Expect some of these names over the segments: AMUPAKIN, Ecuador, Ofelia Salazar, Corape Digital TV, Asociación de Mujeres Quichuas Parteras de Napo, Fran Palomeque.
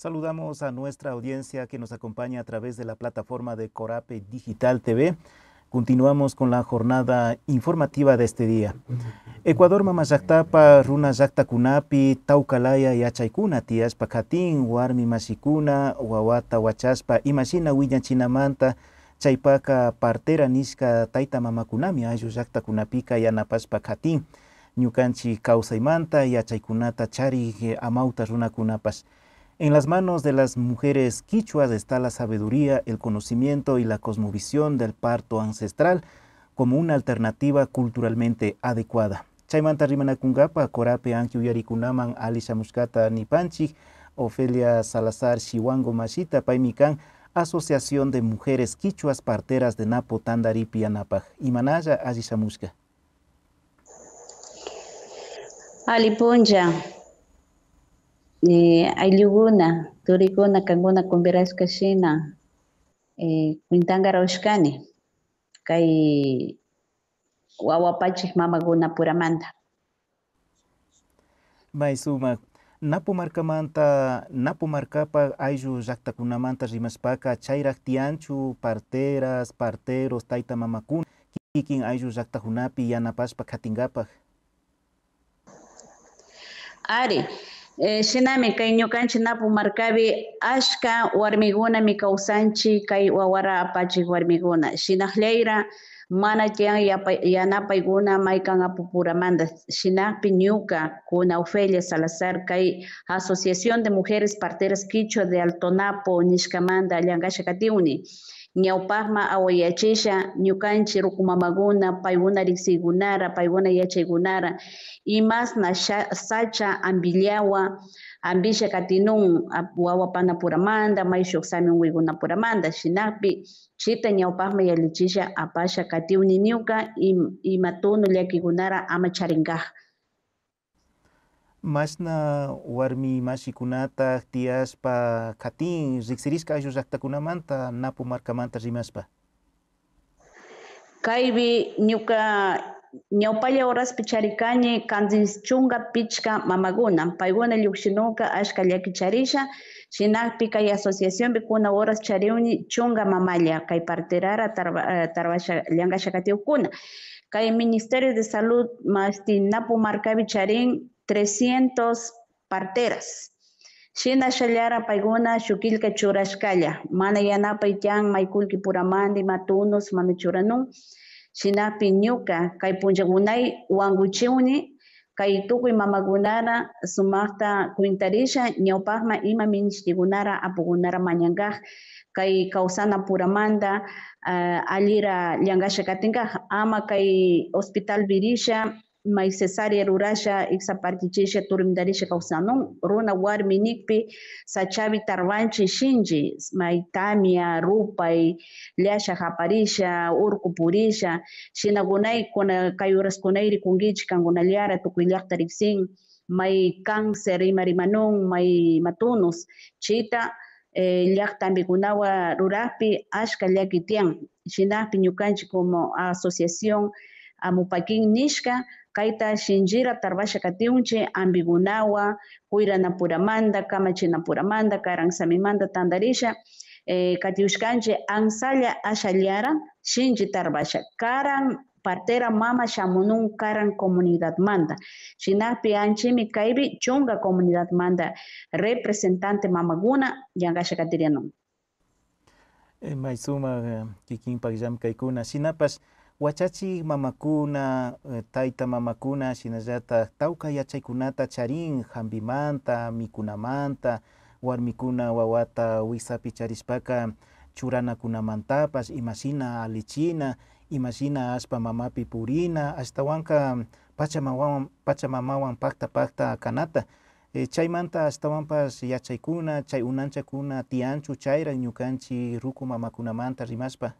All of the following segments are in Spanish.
Saludamos a nuestra audiencia que nos acompaña a través de la plataforma de Corape Digital TV. Continuamos con la jornada informativa de este día. Ecuador, Mamayactapa, Runa Yacta Kunapi, Taukalaya y Achaikuna, Tiaspa Katin, Warmi Mashikuna, Wawata Huachaspa, Imashina, Huilla Chinamanta, Chaipaka, Partera, Nishka, Taita Mamakunami, Ayu Yacta Kunapika y Anapaspa Katin, Ñukanchi, Kausaimanta y Achaikunata, Chari, Amauta, Runa Kunapas. En las manos de las mujeres quichuas está la sabiduría, el conocimiento y la cosmovisión del parto ancestral como una alternativa culturalmente adecuada. Chaimanta Rimanakungapa, Corape Ankiuyarikunaman, Ali Shamushkata Nipanchik, Ofelia Salazar, Shiwango Mashita, Paimikan, Asociación de Mujeres Quichuas Parteras de Napo, Tandaripi, Anapaj, Imanaya, Ali Shamushka. Ali Punja. Ayuguna, turiguna, kanguna, kumbirazka shina, kuintangara ushkani, kai wawapachik mamaguna puramanta. Maizuma, napumarkamanta, napumarkapa, ayu llaktakunamanta rimaspaka, chayraktianchu, parteras, parteros, taita mamakuna, kikin ayu llaktakunapi, yanapashpa katingapaj. Ari. Shinami kay ñukanchi Napo markabi ashka warmiguna mi kawsanchi kay wawara apachi warmiguna shinaqllayra mana tiyan yanapayguna maykan apupuramanta shinaqpi ñuka kuna Ofelia Salazar kay Asociación de Mujeres Parteras Quichua de Alto Napo nishkamanta allankasha katiuni ñawpaqma awayachisha ñukanchi rukumamaguna payguna riksigunara payguna yachaygunara imasna sacha ambillawa ambisha katinun wawapana puramanda mayshuqsamin wiguna puramanda shinaqpi chita ñawpaqma yalichisha apasha katiuni niuka imatunu llakigunara ama charinkaj. Masna warmi mashikunata tiaspa katin riksirishka ayu llaktakunamanta Napo markamanta rimaspa. Kaybi ñuka ñawpalla uraspi charikani kanzinchunga pichka mamaguna payguna llukshinuka ashka llakicharisha shinaqpi kay asociacionpi kuna horas chariuni chunga mamalla kay parterara tarwasha llankasha katiukuna kay Ministerio de Salud masti Napo markapi charin 300 parteras. Shina shallara paiguna shukilka churashkalla. Mana yanapay tiyan maykulki puramandi matunus mamichuranun. Shinapi ñuka kay punllagunay wanguchiuni kay tukuy mamagunara sumaqta kuintarisha ñawpaqma ima minishtigunara apugunara mañankaj kay kawsana puramanda allira llankasha katinkaj ama kay hospital virisha may cesárea rurasha ixapartichisha turimdarisha kawsanun runa warmi nikpi sachavi tarwanchi shinji may tamia rupay leasha haparisha urkupurisha shinagunay kuna kayuraskunayri kunguichi kangunallara tukuyllakta riksin may cáncer imarimanun may matunus chita llaktampikunawa ruraspi ashka llaki tiyan shinaqpi ñukanchi como asociación amupakin nishka kaita shinjira tarvasha katiunche ambigunawa kuiranapuramanda kamachinapuramanda karansamimanda tandarisha katiushkanche ansalla ashallara shinji tarvasha karan partera mama shamunun karan comunidad manda shinaqpi anchimi kaybi chunga comunidad manda representante mamaguna yankasha katirianun. Maizuma kikinpaqllam kaykuna shinapas Huachachi mamakuna, taita mamakuna, shinallata, tauka yachaykunata charin, hambimanta, mikunamanta, warmikuna wawata wisapi charishpaka, churanakunamantapas, imashina alichina, imashina aspa mamapi purina, ashtawanka pachamamawan pakta kanata, chaymanta ashtawanpas yachaykuna, chay unanchakuna, tianchu chayra ñukanchi ruku mamakunamanta rimaspa.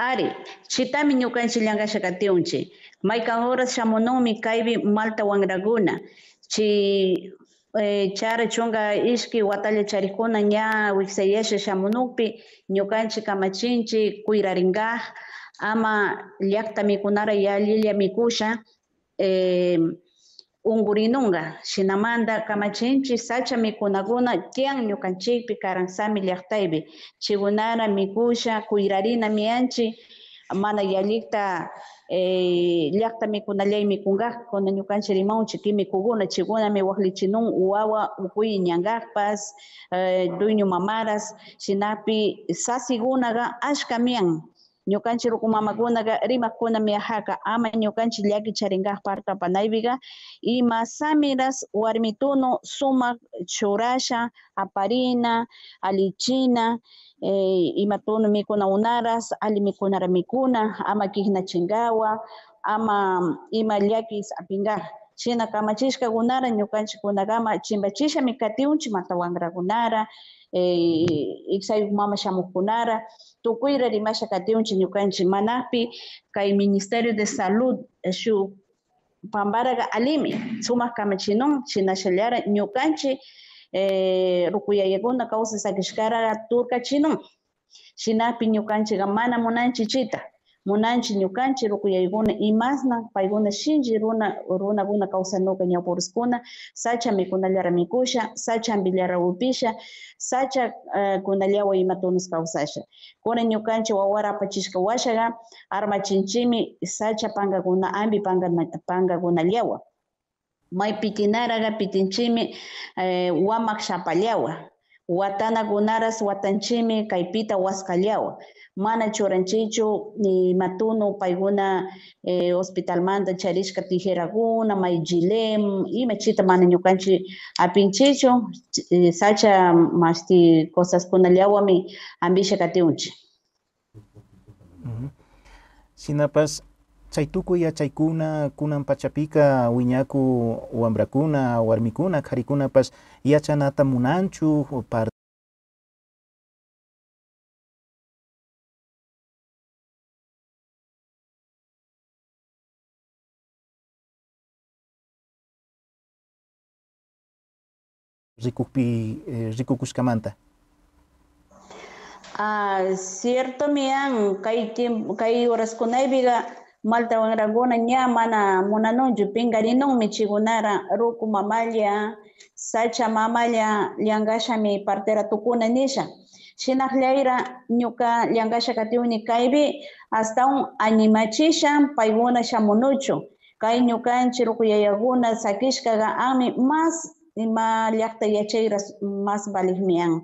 Ari, chitami ñukanchi llankasha katiunchi, maykan horas shamununmi kaypi Malta wangraguna, chara chunga ishki watalla charikuna ña wiksayasha shamunukpi, ñukanchi kamachinchi kuyraringaj, ama llakta mikunara ya lilla mikusha, ungurinunga, shinamanda, kamachinchi, sacha mikunaguna, tian ñukanchikpi karansami llaqtaypi, chigunara mikusha, kuirarina mianchi, mana yallikta llaqta mikunallay mikungaq, kuna ñukanchik rimanchi kimikuguna, chikunami waqlichinun wawa ukuy ñanqaqpas, dueño mamaras, shinapi sasigunaqa ashka mian. Ñukanchi rukumamakunaqa rimakkuna miajaqa ama ñukanchi llakicharinqaq partapanaypiqa ima samiras warmitunu sumaq churasha aparina allichina imatunu mikuna unaras ali mikunara mikuna ama kihnachinqawa ama ima llakis apinqaq china kamachishkakunara ñukanchikunaqa chimpachisha mikatiunchi matawangrakunara iksayuq mama shamuqkunara tukuyra rimasha katiunchi ñukanchik manaqpi kay Ministerio de Salud shuk pamparaqa alimi sumaq kamachinun chinashallara ñukanchik rukuyaykuna kawsay sakishkara turkachinun shinapi ñukanchikqa mana munanchichita munanchik ñukanchik rukuyaykuna imasna paykuna shinchi runakuna kawsanuqa ñawpuruskuna sacha mikunallara mikusha sacha ambillara upisha sacha kunallara imatunas kawsasha kuna ñukanchik wawara apachishka washaqa armachinchimi sacha pankakuna ambi pankakunallawa maypi kinaraqa pitinchimi wamaq shapallawa watanakunaras watanchimi kaypita wasqallawa mana churanchichu matunu payguna hospitalmanta charishka tijeraguna mayllilem imachita mana ñukanchik apinchichu sacha masti cosaskunallawami ambisha katiunchik. Sinapas chaytukuy yachaykuna kunan pachapika wiñaku wambrakuna warmikuna qarikunapas yachanata munanchu rikukushkamanta. Cierto mian kay horaskunaypiqa maltawanrakuna ña mana munanunchu pingarinunmi chikunara ruku mamalla sacha mamalla llankashami partera tukuna nisha shinaqllayra ñuqa llankasha katiuni kaypi astawan animachishan paykuna shamunuchu kay ñukanchik rukuyayakuna sakishkaqa ami mas ima llaqta yachayras mas valihmian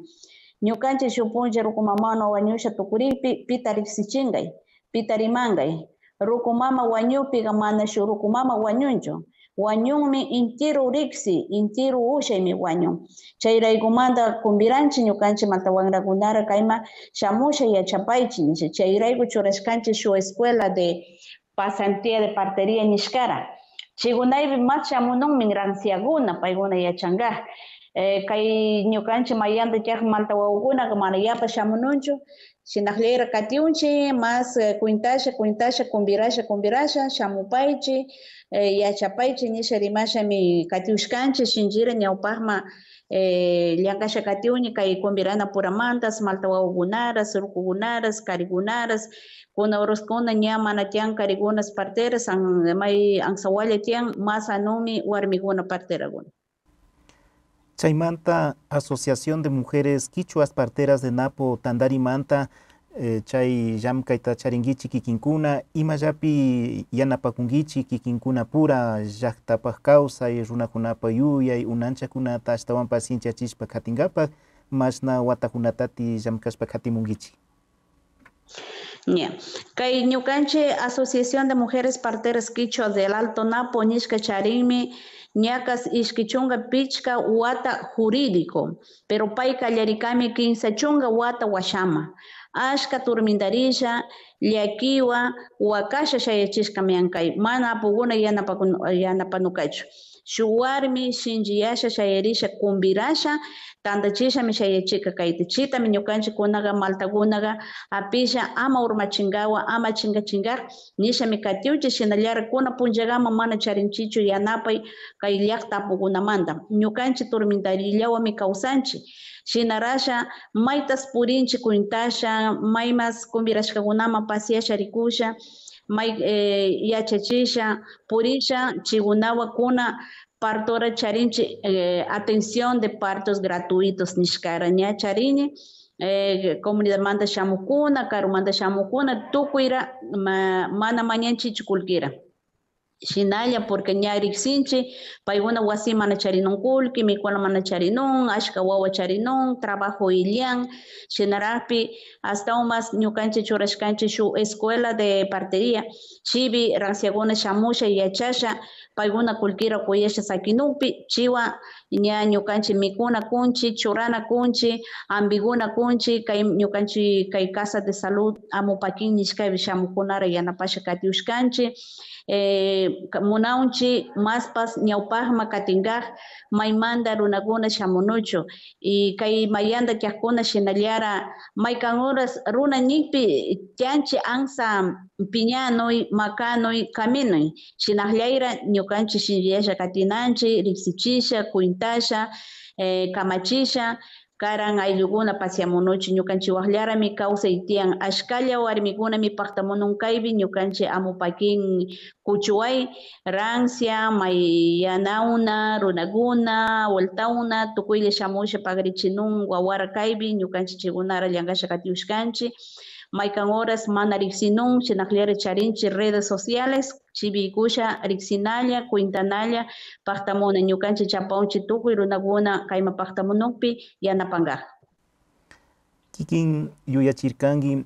ñukanchik shupunlla ruku mamano wañusha tukurikpi pita riksichinkay pita rimankay ruku mama wañupiqa mana shu ruku mama wañunchu wañunmi inti ruriksi inti ruushaymi wañun chayraykumanta kumbiranchik ñukanchik mantawangrakunara kayma shamusha yachapaychin nisha chayrayku churashkanchik shu escuela de pasantía de partería nishkara chikunaypi mas shamununmi ranciakuna paykuna yachankaq kay ñukanchik mallanta tiyak maltawawkunaqa mana yapa shamununchu shinaqllayra katiunchik mas kuintasha kumbirasha shamupaychik yachapaychik nisha rimashami katiushkanchik shinchira ñawpaqma llankasha katiuni kay kumbirana puramantas maltawawkunaras rukukunaras karikunaras kuna horoskuna ña mana tiyan karikunas parteras may ansawalla tiyan mas anumi warmikuna parteraguna. Chaymanta Asociación de Mujeres Quichuas Parteras de Napo tandarimanta chay llamkayta charinkichik kikinkuna imallapi yanapakunkichik kikinkunapura llaqtapaq kawsay runakunapa yuyay unanchakunata ashtawanpas sinchachishpa katinkapaq mashna watakunatati llamkashpa katimunkichik. Yeah. Kay ñukanchik Asociación de Mujeres Parteras Quichuas del Alto Napo nishka charinmi ñakas ishkichunga pichka wata jurídico, pero pay kallarikami kinsa wata washama. Ashka turmindarisha, llakiwa, wakasha shayachishka miankay, mana apuguna yanapanukachu. Shuwarmi, shinjiyasha shayarisha kumbirasha, tandachisha mi shayachika kaytichita mi ñukanchikunaqa maltakunaqa apisha ama urmachinkawa ama chinkachinqaq nisha mi katiuchik shinallara kuna punllaqama mana charinchichu yanapay kay llaqta apukunamanta ñukanchik turmintarillawami kawsanchik shinarasha maytas purinchik kuintasha maymas kumbirashkakunaman pasiyasha rikusha may yachachisha purisha chikunawakuna partora charinche atención de partos gratuitos nishkaraña chariñe comunidad manda shamukuna karu manda shamukuna tukuira mana mañanchi chukulkira Shinalla porque ñarixinchi paiguna wasima na charinun kulki mikuna mana charinun ashka wawa charinun trabajo ilian shinarapi hasta umas ñukanchi churashkanchi shu escuela de partería chibi ranciaguna shamusha yachasha paiguna kulkira kuyasha sakinupi chiwa ña ñukanchi mikuna kunchi churana kunchi ambiguna kunchi kay ñukanchi kay casa de salud amupakin nishkay shamukunara yanapasha katiushkanchi munaunchi maspas ñawpajma katingaj maymanda runakuna shamunuchu y kay mayanda kiajkuna shinallara maykan horas runa ñikpi tianchi ansa piñanuy makanuy kaminuy shinajllayra ñukanchi shinyasha katinanchi rixichisha kuintasha kamachisha Karan ayuguna pasiamunuchi ñukanchi wajllara mi kawsay tiyan ashkalla warmikuna mi paqtamununkaypi ñukanchi amupakin kuchuway rancia mayanauna runaguna voltauna tukuylla shamusha pagrichinun wawara kaypi ñukanchi chigunara llankasha katiushkanchi maykan horas mana riksinun shinajllara charinchi redes sociales Chibikusha, Rixinalla, Quintanalla, Partamona, Ñucanchi, Chapaunchi, Tuku, Runaguna, Kaima Partamonokpi, Yanapanga. Kikin, Yuyachirkangi,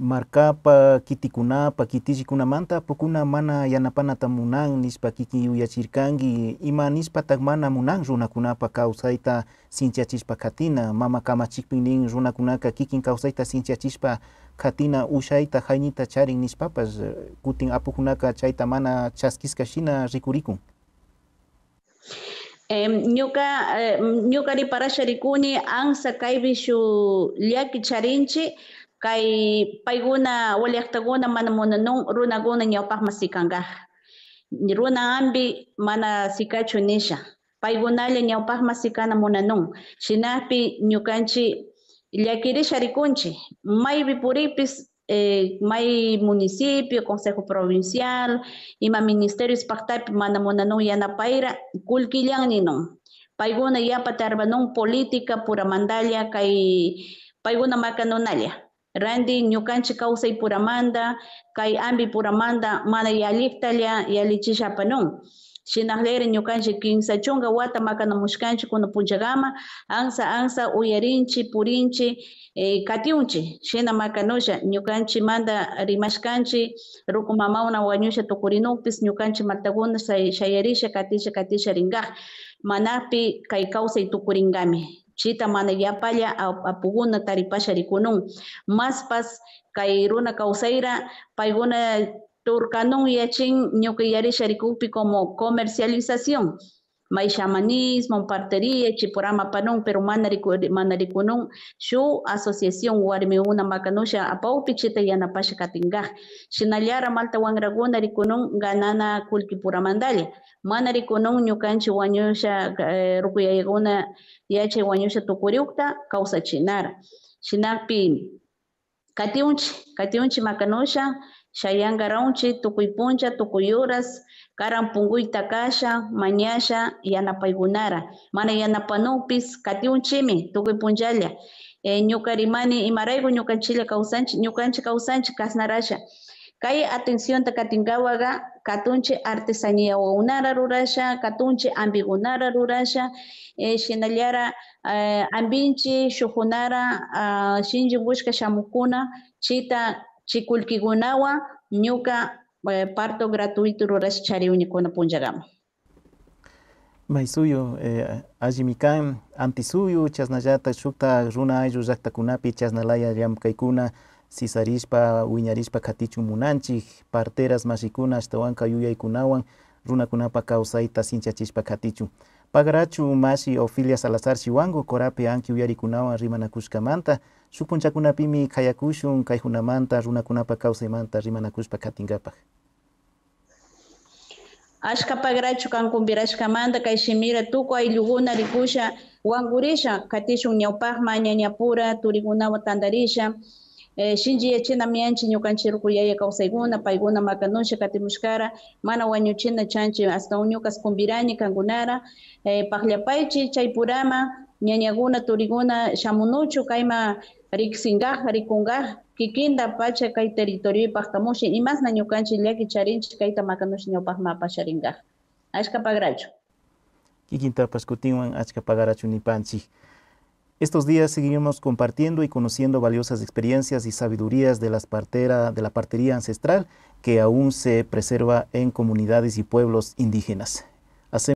Markapa, Kitikunapa, Kitisikunamanta, Pukuna, Mana, Yanapanata Munang, Nispa Kikin, Yuyachirkangi, Ima Nispa Tagmana Munang, Runakunapa, Kausaita, Cintia Chispa Katina, Mama Kama Chikpinin, Runakunaka, Kikin, Kausaita, Cintia Chispa. Katina ushaita jainita charin nispapas kutin apukunaka chaita mana chaskiskashina rikurikun. Ñuka riparasha rikuni ansa kaybishu liaki charinchi kay paiguna waliaktaguna mana munanun runaguna ñawpajma sikangaj. Runa ambi mana sikachu nisha. Paigunalla ñawpajma sikana munanun. Shinapi ñukanchi Llakirisha rikunchi, maypi puripis, may municipio, consejo provincial, ima ministerio ispaktapi mana munanun yanapayra, kulkillan ninun. Paiguna yapa tarbanun política puramandalla kay paiguna makanunalla. Randi ñukanchi kawsay puramanda, kay ambi puramanda, mana yaliktalya yalichishapanun. Shinajleri ñukanchi kinsa chunga wata makanamushkanchi kuna punchagama ansa uyarinchi purinchi katiunchi shina makanusha ñukanchi manda rimashkanchi ruku mamauna wañusha tukurinupis ñukanchi martaguna shayarisha katisha ringaj manapi kay kawsay tukuringami chita mana yapalla apuguna taripasha rikunun maspas kay runa kawsayra payguna Turkanun yachin ñukayarisha rikupi como comercialización, may shamanismo, partería, chipurama panun, pero mana rikunun shu asociación warmiuna makanusha apaupi chita yanapasha katingaj, shinallara malta wangraguna rikunun ganana kulkipuramandalia, mana rikunun ñukanchi wañusha rukuyaguna yache wañusha tukuriukta kausa chinara, shinapi katiunchi makanusha Shayangaronchi, Tukuipuncha, Tukuyuras, Karampunguy Takasha, Mañasha, Yanapaigunara, Mana Yanapanupis, Katiunchimi, Tukuipunchalia, Ñukarimani, Imaraigo, Ñukanchila Kausanchi, Ñukanchi Kausanchi, Kasnarasha, Kay atención Takatingawaga, Katunchi Artesanía Waunara Rurasha, Katunchi Ambigunara Rurasha, Shinalyara Ambinchi, Shujunara, Shinji Bushka Shamukuna, Chita, Chikulkigunawa, ñuka parto gratuito rurash chariunikuna punllagama. Maysuyo, allimikan, antisuyo, chasnallata, shukta, runa ayllu llaktakunapi, chasnalaya llampkaykuna, sisarispa, wiñarispa katichun munanchik, parteras mashikuna, ashtawanka yuyaykunawan, runakunapa kawsayta sinchachispa katichun. Pagrachu mashi Ofelia Salazar Shiwango, Corape anki uyarikunawan rimanakushkamanta, Supunchakunapimi kayakushun kayhunamanta runakunapa kawsaymanta rimanakushpa katingapaj. Ashka pagrachu kankumpirashkamanta kay shimira tuku aylluguna rikusha wankurisha katishun ñawpajma ñañapura turikunawan tandarisha Shinji Echina Mianchi Nyukanchiru Kuyaya Kausaiguna, Paiguna Makanuncha Katimushkara, Mana Wanyuchina Chanchi, hasta Unyukas Kumbirani, Kangunara, Pagliapaichi, Chaipurama, Ñañaguna, Turiguna, Shamunuchu, Kaima, Riksingaj, Rikungaj, Kikinda, Pacha, Kai Territorio y Pajtamushi, y más Nanyukanchi, Liaki Charinchi, Kaita Makanushi, Nyopajma, Pacharingaj. Ashkapagarachu. Kikintapas kutinwan Ashkapagarachu nipanchi. Estos días seguiremos compartiendo y conociendo valiosas experiencias y sabidurías de la partería ancestral que aún se preserva en comunidades y pueblos indígenas.